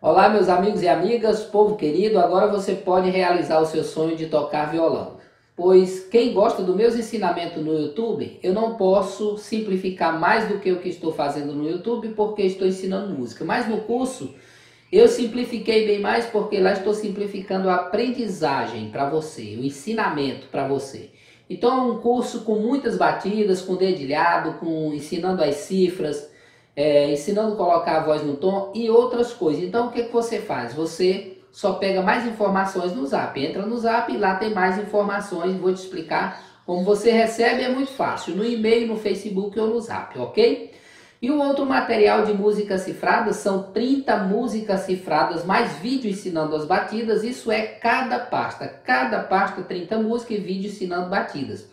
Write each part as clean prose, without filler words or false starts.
Olá meus amigos e amigas, povo querido, agora você pode realizar o seu sonho de tocar violão. Pois quem gosta dos meus ensinamentos no YouTube, eu não posso simplificar mais do que o que estou fazendo no YouTube, porque estou ensinando música. Mas no curso eu simplifiquei bem mais, porque lá estou simplificando a aprendizagem para você, o ensinamento para você. Então é um curso com muitas batidas, com dedilhado, com ensinando as cifras, ensinando a colocar a voz no tom e outras coisas. Então o que você faz? Você só pega mais informações no Zap. Entra no Zap e lá tem mais informações. Vou te explicar como você recebe, é muito fácil. No e-mail, no Facebook ou no Zap, ok? E o outro material de músicas cifradas são 30 músicas cifradas, mais vídeo ensinando as batidas. Isso é cada pasta. Cada pasta 30 músicas e vídeo ensinando batidas.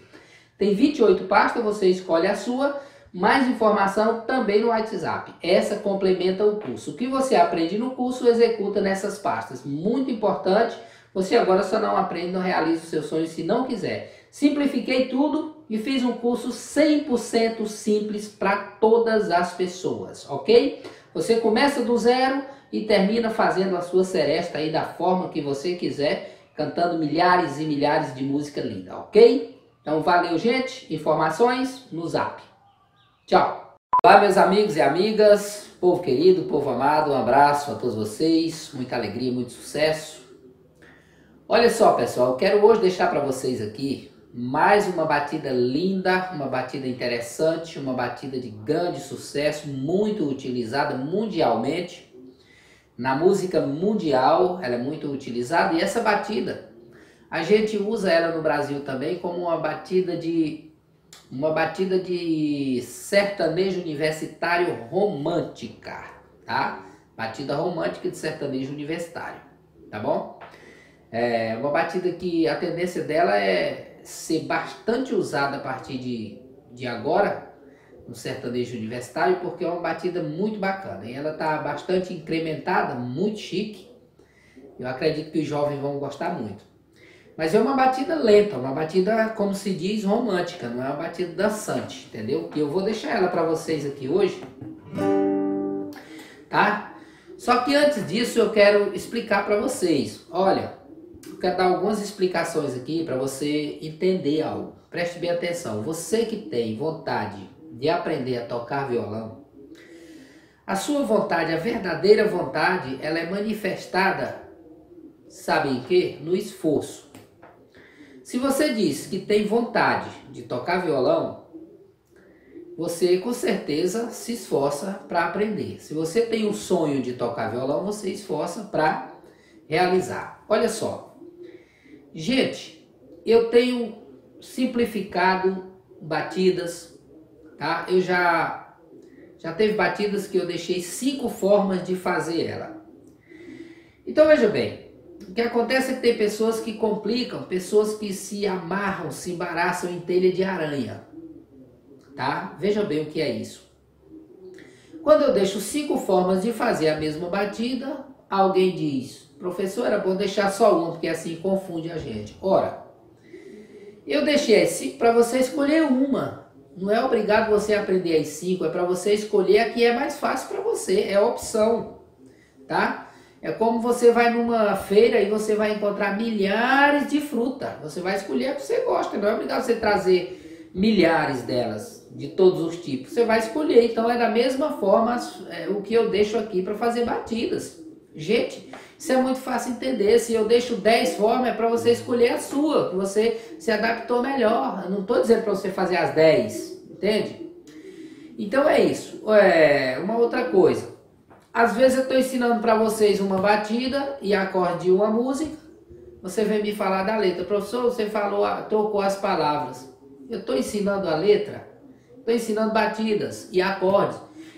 Tem 28 pastas, você escolhe a sua. Mais informação também no WhatsApp. Essa complementa o curso. O que você aprende no curso, executa nessas pastas. Muito importante. Você agora só não aprende, não realiza os seus sonhos se não quiser. Simplifiquei tudo e fiz um curso 100% simples para todas as pessoas, ok? Você começa do zero e termina fazendo a sua seresta aí da forma que você quiser, cantando milhares e milhares de música linda, ok? Então valeu, gente. Informações no Zap. Tchau! Olá meus amigos e amigas, povo querido, povo amado, um abraço a todos vocês, muita alegria, muito sucesso. Olha só pessoal, quero hoje deixar para vocês aqui mais uma batida linda, uma batida interessante, uma batida de grande sucesso, muito utilizada mundialmente. Na música mundial ela é muito utilizada e essa batida, a gente usa ela no Brasil também como uma batida de sertanejo universitário romântica, tá? Batida romântica de sertanejo universitário, tá bom? É uma batida que a tendência dela é ser bastante usada a partir de agora no sertanejo universitário, porque é uma batida muito bacana e ela tá bastante incrementada, muito chique. Eu acredito que os jovens vão gostar muito. Mas é uma batida lenta, uma batida, como se diz, romântica, não é uma batida dançante, entendeu? E eu vou deixar ela para vocês aqui hoje, tá? Só que antes disso eu quero explicar para vocês. Olha, eu quero dar algumas explicações aqui para você entender algo. Preste bem atenção. Você que tem vontade de aprender a tocar violão, a sua vontade, a verdadeira vontade, ela é manifestada, sabe em quê? No esforço. Se você diz que tem vontade de tocar violão, você com certeza se esforça para aprender. Se você tem um sonho de tocar violão, você esforça para realizar. Olha só. Gente, eu tenho simplificado batidas, tá? Eu já teve batidas que eu deixei 5 formas de fazer ela. Então veja bem. O que acontece é que tem pessoas que complicam, pessoas que se amarram, se embaraçam em telha de aranha, tá? Veja bem o que é isso. Quando eu deixo 5 formas de fazer a mesma batida, alguém diz, professor, era bom deixar só uma, porque assim confunde a gente. Ora, eu deixei as 5 para você escolher uma. Não é obrigado você aprender as 5, é para você escolher a que é mais fácil para você, é a opção, tá? É como você vai numa feira e você vai encontrar milhares de frutas. Você vai escolher a que você gosta. Não é obrigado você trazer milhares delas, de todos os tipos. Você vai escolher. Então é da mesma forma o que eu deixo aqui para fazer batidas. Gente, isso é muito fácil entender. Se eu deixo 10 formas, é para você escolher a sua, que você se adaptou melhor. Eu não estou dizendo para você fazer as 10, entende? Então é isso. É uma outra coisa. Às vezes eu estou ensinando para vocês uma batida e acorde de uma música. Você vem me falar da letra. Professor, você falou, trocou as palavras. Eu estou ensinando a letra. Estou ensinando batidas e acordes.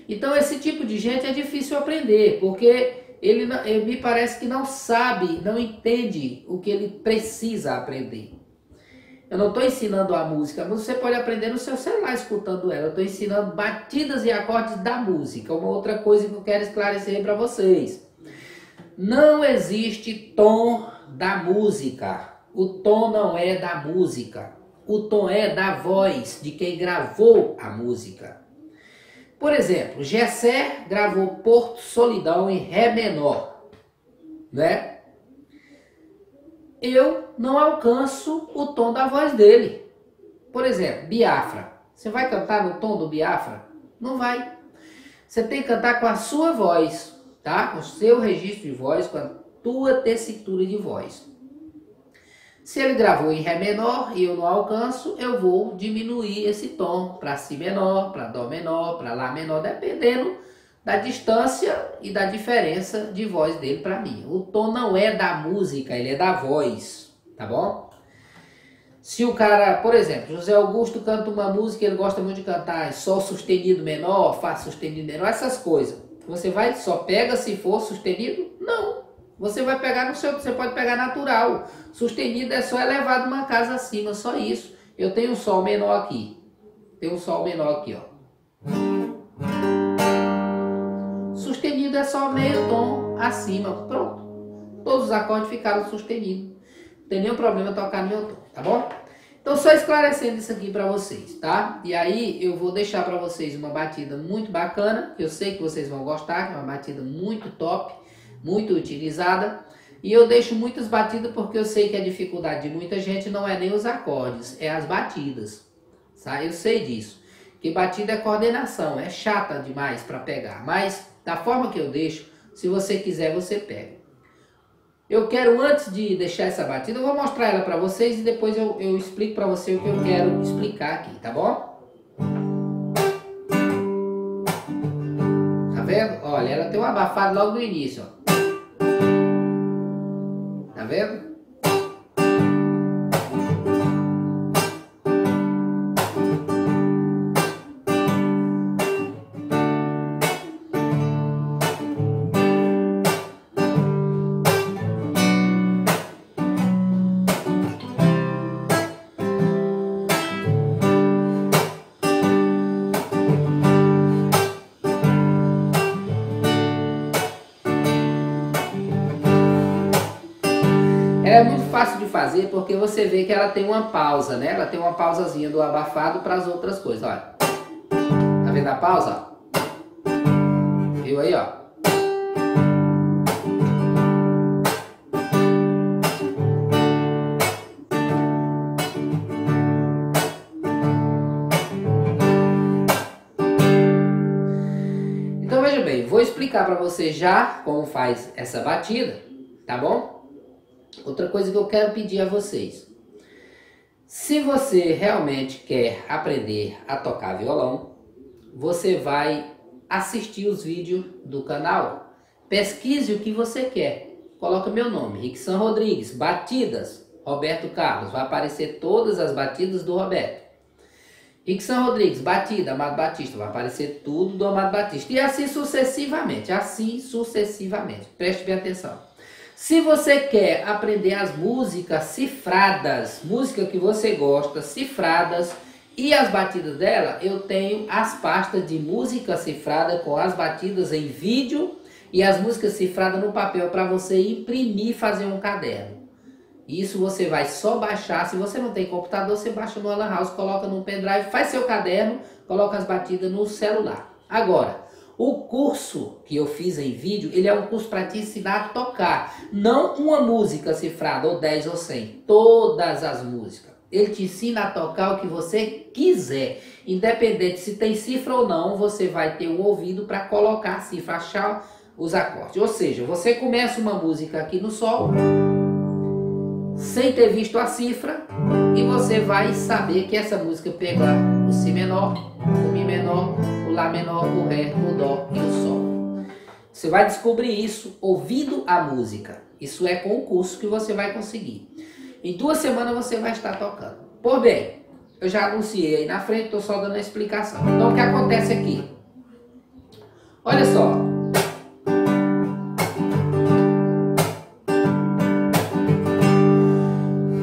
Então esse tipo de gente é difícil aprender. Porque ele me parece que não sabe, não entende o que ele precisa aprender. Eu não estou ensinando a música, mas você pode aprender no seu celular escutando ela. Eu estou ensinando batidas e acordes da música. Uma outra coisa que eu quero esclarecer para vocês. Não existe tom da música. O tom não é da música. O tom é da voz de quem gravou a música. Por exemplo, Jessé gravou Porto Solidão em Ré menor. né? Eu não alcanço o tom da voz dele. Por exemplo, Biafra. Você vai cantar no tom do Biafra? Não vai. Você tem que cantar com a sua voz, tá? Com o seu registro de voz, com a tua tessitura de voz. Se ele gravou em Ré menor e eu não alcanço, eu vou diminuir esse tom para Si menor, para Dó menor, para Lá menor, dependendo da distância e da diferença de voz dele para mim. O tom não é da música, ele é da voz, tá bom? Se o cara, por exemplo, José Augusto canta uma música, ele gosta muito de cantar Sol sustenido menor, Fá sustenido menor, essas coisas. Você vai, só pega se for sustenido? Não. Você vai pegar no seu, você pode pegar natural. Sustenido é só elevado uma casa acima, só isso. Eu tenho um Sol menor aqui. Tem um Sol menor aqui, ó. Sustenido é só meio tom acima, pronto. Todos os acordes ficaram sustenidos. Não tem nenhum problema tocar no meu tom, tá bom? Então só esclarecendo isso aqui pra vocês, tá? E aí eu vou deixar pra vocês uma batida muito bacana, que eu sei que vocês vão gostar, que é uma batida muito top, muito utilizada. E eu deixo muitas batidas porque eu sei que a dificuldade de muita gente não é nem os acordes, é as batidas, tá? Eu sei disso, que batida é coordenação, é chata demais pra pegar, mas da forma que eu deixo, se você quiser você pega. Eu quero, antes de deixar essa batida, eu vou mostrar ela pra vocês e depois eu explico pra vocês o que eu quero explicar aqui, tá bom? Tá vendo? Olha, ela tem um abafado logo no início, ó. Tá vendo? É muito fácil de fazer porque você vê que ela tem uma pausa, né? Ela tem uma pausazinha do abafado para as outras coisas, olha. Tá vendo a pausa? Viu aí, ó? Então veja bem, vou explicar para você já como faz essa batida, tá bom? Outra coisa que eu quero pedir a vocês, se você realmente quer aprender a tocar violão, você vai assistir os vídeos do canal, pesquise o que você quer, coloca meu nome, Ricksan Rodrigues, batidas, Roberto Carlos, vai aparecer todas as batidas do Roberto. Ricksan Rodrigues, batida, Amado Batista, vai aparecer tudo do Amado Batista, e assim sucessivamente, preste bem atenção. Se você quer aprender as músicas cifradas, música que você gosta, cifradas e as batidas dela, eu tenho as pastas de música cifrada com as batidas em vídeo e as músicas cifradas no papel para você imprimir e fazer um caderno. Isso você vai só baixar, se você não tem computador, você baixa no Anna House, coloca no pendrive, faz seu caderno, coloca as batidas no celular. Agora, o curso que eu fiz em vídeo, ele é um curso para te ensinar a tocar. Não uma música cifrada, ou 10 ou 100. Todas as músicas. Ele te ensina a tocar o que você quiser. Independente se tem cifra ou não, você vai ter um ouvido para colocar a cifra, achar os acordes. Ou seja, você começa uma música aqui no sol, sem ter visto a cifra, e você vai saber que essa música pega o Si menor, o Mi menor, o Lá menor, o Ré, o Dó e o Sol. Você vai descobrir isso ouvindo a música. Isso é com o curso que você vai conseguir. Em 2 semanas você vai estar tocando. Por bem, eu já anunciei aí na frente, estou só dando a explicação. Então o que acontece aqui? Olha só.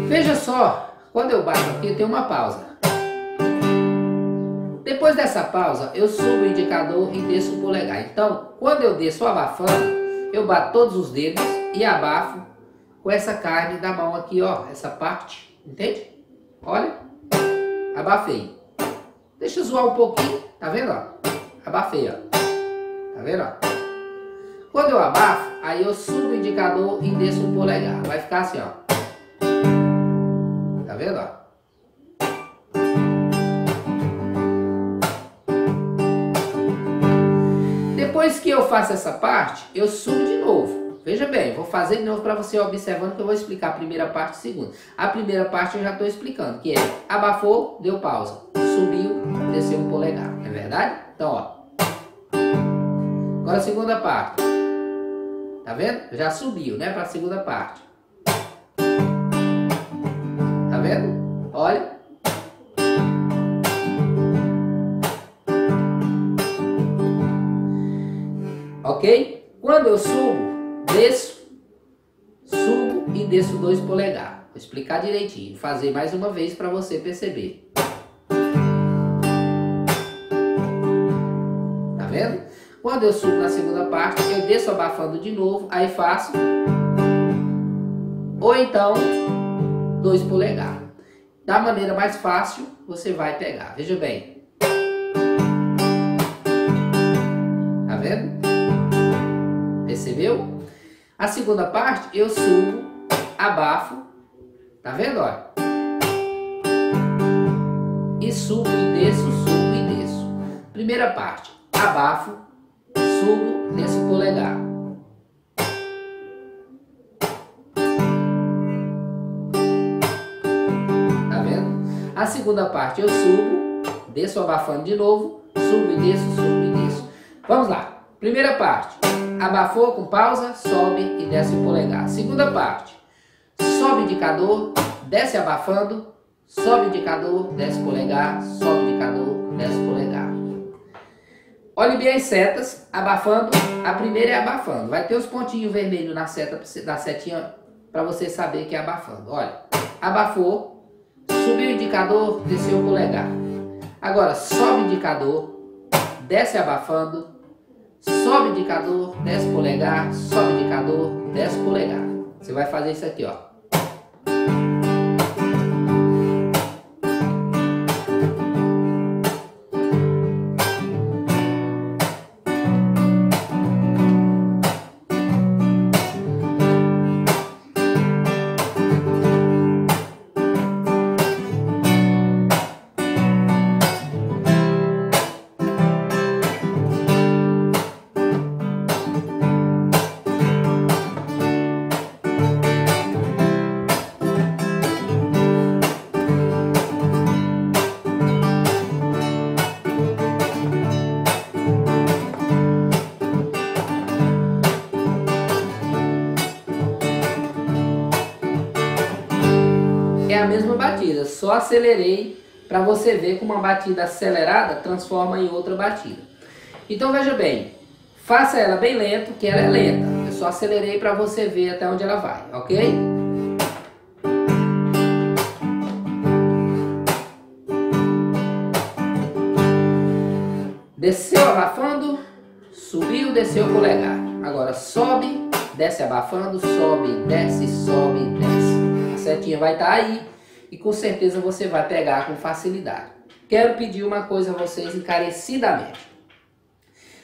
Veja só, quando eu bato aqui tem uma pausa. Depois dessa pausa, eu subo o indicador e desço o polegar. Então, quando eu desço abafando, eu bato todos os dedos e abafo com essa carne da mão aqui, ó. Essa parte, entende? Olha, abafei. Deixa eu zoar um pouquinho, tá vendo, ó? Abafei, ó. Tá vendo, ó? Quando eu abafo, aí Aí eu subo o indicador e desço o polegar. Vai ficar assim, ó. Tá vendo, ó? Depois que eu faço essa parte, eu subo de novo. Veja bem, vou fazer de novo para você observando que eu vou explicar a primeira parte e a segunda. A primeira parte eu já estou explicando, que é abafou, deu pausa. Subiu, desceu o polegar. Não é verdade? Então, ó. Agora a segunda parte. Tá vendo? Já subiu, né? Para a segunda parte. Tá vendo? Olha. Ok? Quando eu subo, desço, subo e desço 2 polegar. Vou explicar direitinho. Vou fazer mais uma vez para você perceber. Tá vendo? Quando eu subo na segunda parte, eu desço abafando de novo, aí faço. Ou então, 2 polegar. Da maneira mais fácil, você vai pegar. Veja bem. Tá vendo? Percebeu? A segunda parte eu subo, abafo, tá vendo, olha? E subo e desço, subo e desço. Primeira parte, abafo, subo, desço o polegar. Tá vendo? A segunda parte eu subo, desço abafando de novo, subo e desço, subo e desço. Vamos lá. Primeira parte, abafou com pausa, sobe e desce o polegar. Segunda parte, sobe indicador, desce abafando, sobe indicador, desce polegar, sobe indicador, desce polegar. Olhe bem as setas, abafando, a primeira é abafando. Vai ter os pontinhos vermelhos na seta, na setinha, para você saber que é abafando. Olha, abafou, subiu o indicador, desceu o polegar. Agora, sobe indicador, desce abafando, sobe indicador, desce polegar, sobe indicador, desce polegar. Você vai fazer isso aqui, ó. A mesma batida, só acelerei para você ver que uma batida acelerada transforma em outra batida. Então veja bem, faça ela bem lento, que ela é lenta. Eu só acelerei para você ver até onde ela vai, ok? Desceu abafando, subiu, desceu o polegar. Agora sobe, desce abafando, sobe, desce. A setinha vai estar aí. E com certeza você vai pegar com facilidade. Quero pedir uma coisa a vocês encarecidamente.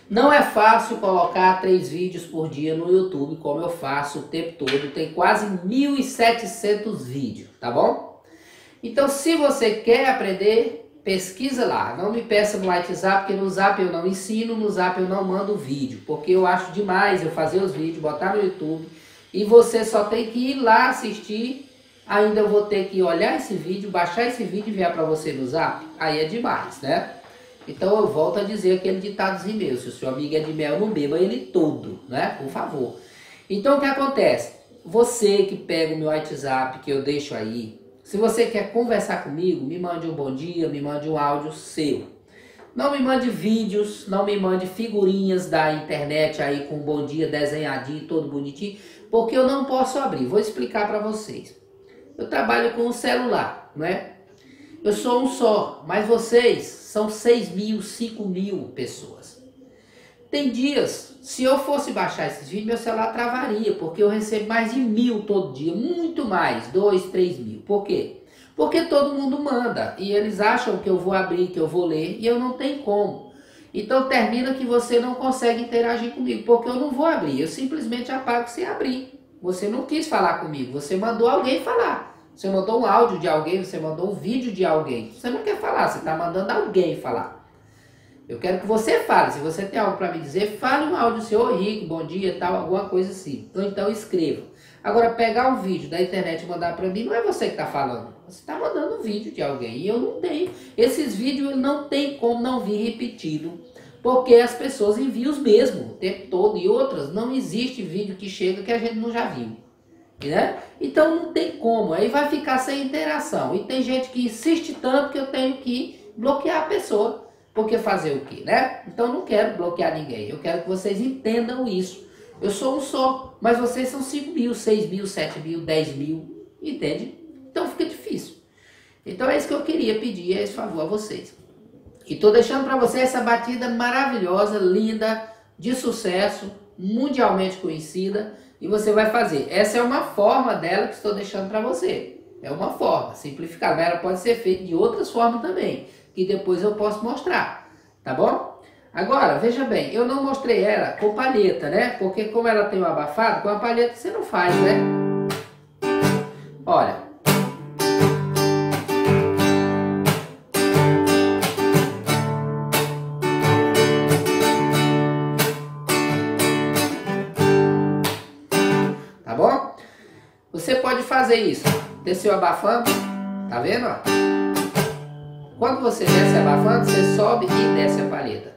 Não é fácil colocar 3 vídeos por dia no YouTube, como eu faço o tempo todo. Tem quase 1.700 vídeos, tá bom? Então se você quer aprender, pesquisa lá. Não me peça no WhatsApp, porque no Zap eu não ensino, no Zap eu não mando vídeo. Porque eu acho demais eu fazer os vídeos, botar no YouTube. E você só tem que ir lá assistir. Ainda vou ter que olhar esse vídeo, baixar esse vídeo e enviar para você no Zap. Aí é demais, né? Então eu volto a dizer aquele ditadozinho meu. Se o seu amigo é de mel, não beba ele todo, né? Por favor. Então o que acontece? Você que pega o meu WhatsApp, que eu deixo aí. Se você quer conversar comigo, me mande um bom dia, me mande um áudio seu. Não me mande vídeos, não me mande figurinhas da internet aí com um bom dia desenhadinho, todo bonitinho. Porque eu não posso abrir. Vou explicar para vocês. Eu trabalho com o celular, não é? Eu sou um só, mas vocês são 6.000, 5.000 pessoas. Tem dias, se eu fosse baixar esses vídeos, meu celular travaria, porque eu recebo mais de 1.000 todo dia, muito mais, 2, 3 mil. Por quê? Porque todo mundo manda, e eles acham que eu vou abrir, que eu vou ler, e eu não tenho como. Então termina que você não consegue interagir comigo, porque eu não vou abrir, eu simplesmente apago sem abrir. Você não quis falar comigo, você mandou alguém falar. Você mandou um áudio de alguém, você mandou um vídeo de alguém. Você não quer falar, você está mandando alguém falar. Eu quero que você fale, se você tem algo para me dizer, fale um áudio seu, ô Rick, bom dia, tal, alguma coisa assim. Ou então escreva. Agora, pegar um vídeo da internet e mandar para mim, não é você que está falando. Você está mandando um vídeo de alguém e eu não tenho. Esses vídeos não tem como não vir repetido, porque as pessoas enviam os mesmos o tempo todo e outras. Não existe vídeo que chega que a gente não já viu. Né? Então não tem como, aí vai ficar sem interação. E tem gente que insiste tanto que eu tenho que bloquear a pessoa. Porque fazer o quê, né? Então não quero bloquear ninguém. Eu quero que vocês entendam isso. Eu sou um só, mas vocês são 5 mil, 6 mil, 7 mil, 10 mil. Entende? Então fica difícil. Então é isso que eu queria pedir, é esse favor a vocês. E tô deixando para vocês essa batida maravilhosa, linda, de sucesso, mundialmente conhecida. E você vai fazer. Essa é uma forma dela que estou deixando para você. É uma forma simplificada. Ela pode ser feita de outras formas também, que depois eu posso mostrar, tá bom? Agora, veja bem, eu não mostrei ela com palheta, né? Porque como ela tem um abafado, com a palheta você não faz, né? Olha. Tá bom? Você pode fazer isso. Desceu abafando, tá vendo, ó? Quando você desce abafando, você sobe e desce a palheta.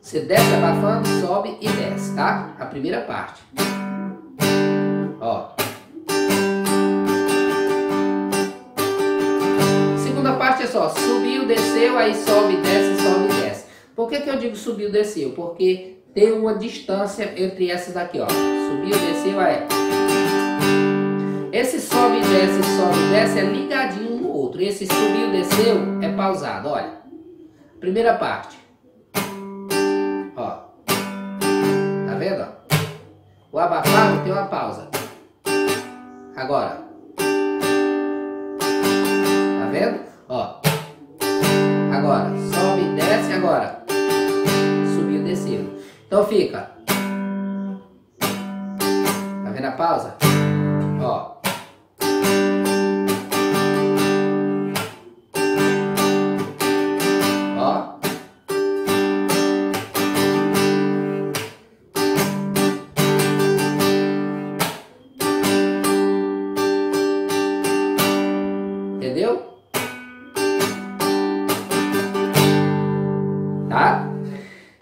Você desce abafando, sobe e desce, tá? A primeira parte. Ó. Segunda parte é só subiu, desceu, aí sobe, desce. Por que que eu digo subiu, desceu? Porque tem uma distância entre essas daqui, ó. Subiu, desceu, aí. Esse sobe e desce é ligadinho um no outro. Esse subiu, desceu é pausado, olha. Primeira parte. Ó. Tá vendo, ó? O abafado tem uma pausa. Agora. Tá vendo? Ó. Agora. Sobe e desce, agora. Subiu, desceu. Então fica. Tá vendo a pausa? Ó. Ó. Entendeu? Tá?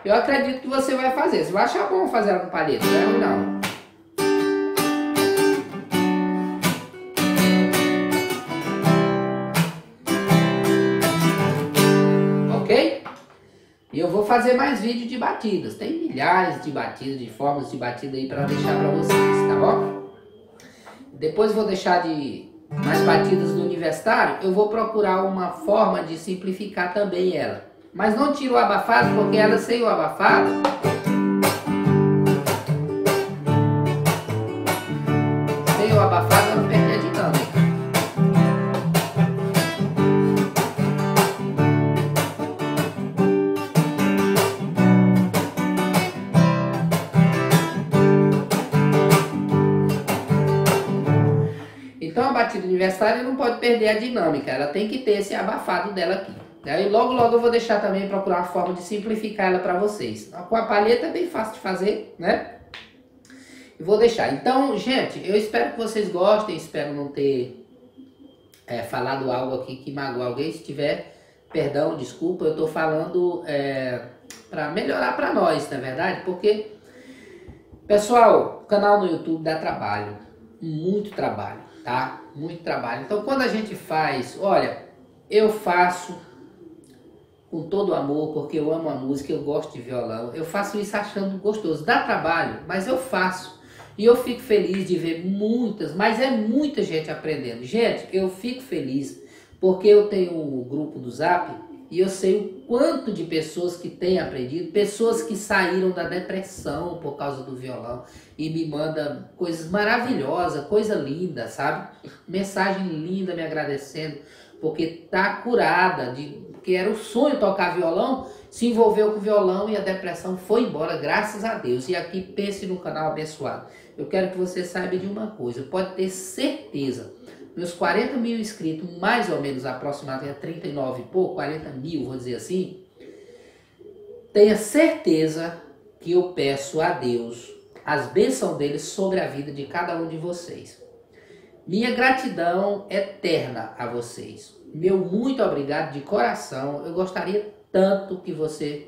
Eu acredito que você vai fazer. Você vai achar bom fazer ela com palheta, não é ruim não. Ok? E eu vou fazer mais vídeos de batidas. Tem milhares de batidas, de formas de batida aí pra deixar pra vocês, tá bom? Depois vou deixar de mais batidas do universitário. Eu vou procurar uma forma de simplificar também ela. Mas não tira o abafado, porque ela sem o abafado ela perde a dinâmica. Então a batida universitária não pode perder a dinâmica, ela tem que ter esse abafado dela aqui. E logo logo eu vou deixar também, procurar uma forma de simplificar ela para vocês. Com a palheta é bem fácil de fazer, né? E vou deixar. Então, gente, eu espero que vocês gostem. Espero não ter falado algo aqui que magoou alguém. Se tiver, perdão, desculpa. Eu tô falando para melhorar para nós, na verdade. Porque, pessoal, o canal no YouTube dá trabalho. Muito trabalho, tá? Muito trabalho. Então, quando a gente faz... Olha, eu faço... com todo amor, porque eu amo a música, eu gosto de violão, eu faço isso achando gostoso, dá trabalho, mas eu faço, e eu fico feliz de ver muitas, mas é muita gente aprendendo, gente, eu fico feliz, porque eu tenho um grupo do Zap, E eu sei o quanto de pessoas que têm aprendido, pessoas que saíram da depressão por causa do violão e me mandam coisas maravilhosas, coisa linda, sabe? Mensagem linda me agradecendo, porque tá curada, porque era o sonho tocar violão, se envolveu com o violão e a depressão foi embora, graças a Deus. E aqui pense no canal abençoado. Eu quero que você saiba de uma coisa, pode ter certeza. Meus 40 mil inscritos, mais ou menos aproximadamente, 39 e pouco, 40 mil, vou dizer assim. Tenha certeza que eu peço a Deus as bênçãos dele sobre a vida de cada um de vocês. Minha gratidão eterna a vocês. Meu muito obrigado de coração. Eu gostaria tanto que você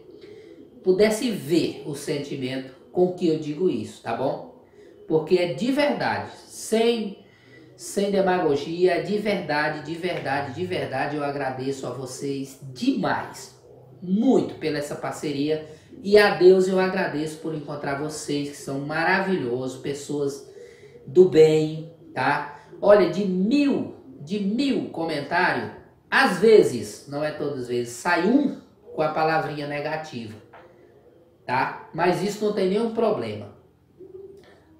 pudesse ver o sentimento com que eu digo isso, tá bom? Porque é de verdade, sem demagogia, de verdade, eu agradeço a vocês demais, muito pela essa parceria, e a Deus eu agradeço por encontrar vocês que são maravilhosos, pessoas do bem, tá? Olha, de mil comentários, às vezes, não é todas as vezes, sai um com a palavrinha negativa, tá? Mas isso não tem nenhum problema.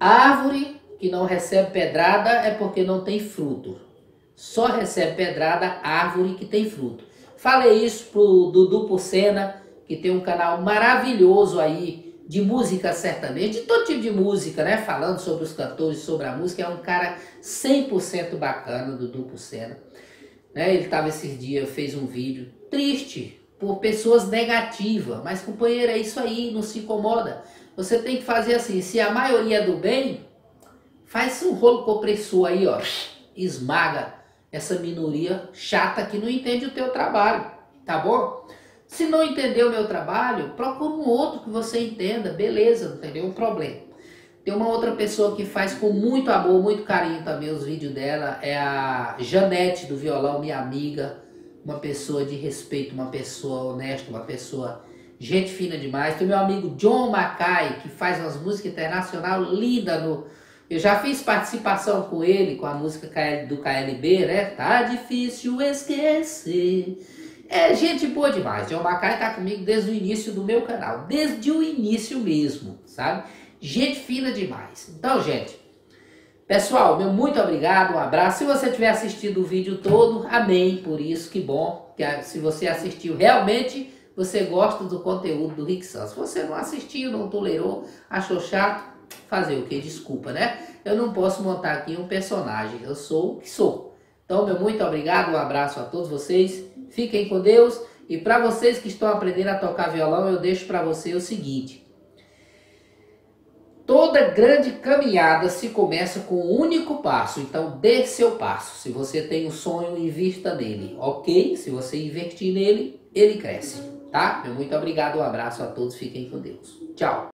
Árvore que não recebe pedrada é porque não tem fruto. Só recebe pedrada árvore que tem fruto. Falei isso pro Dudu Pucena, que tem um canal maravilhoso aí, de música sertaneja, de todo tipo de música, né? Falando sobre os cantores, sobre a música. É um cara 100% bacana, Dudu Pucena. Né? Ele tava esses dias, fez um vídeo triste por pessoas negativas. Mas, companheiro, é isso aí, não se incomoda. Você tem que fazer assim, se a maioria é do bem... Faz um rolo compressor aí, ó, esmaga essa minoria chata que não entende o teu trabalho, tá bom? Se não entender o meu trabalho, procura um outro que você entenda, beleza, não tem nenhum problema. Tem uma outra pessoa que faz com muito amor, muito carinho também os vídeos dela, é a Janete do Violão, minha amiga, uma pessoa de respeito, uma pessoa honesta, uma pessoa... gente fina demais. Tem meu amigo John Mackay, que faz umas músicas internacionais lindas no... Eu já fiz participação com ele, com a música do KLB, né? Tá difícil esquecer. É gente boa demais. John Mackay tá comigo desde o início do meu canal. Desde o início mesmo, sabe? Gente fina demais. Então, gente, pessoal, meu muito obrigado, um abraço. Se você tiver assistido o vídeo todo, amém por isso, que bom. Que se você assistiu realmente, você gosta do conteúdo do Ricksan. Se você não assistiu, não tolerou, achou chato, fazer o que? Desculpa, né? Eu não posso montar aqui um personagem. Eu sou o que sou. Então, meu muito obrigado. Um abraço a todos vocês. Fiquem com Deus. E para vocês que estão aprendendo a tocar violão, eu deixo para você o seguinte. Toda grande caminhada se começa com um único passo. Então, dê seu passo. Se você tem um sonho, invista nele, ok? Se você investir nele, ele cresce, tá? Meu muito obrigado. Um abraço a todos. Fiquem com Deus. Tchau.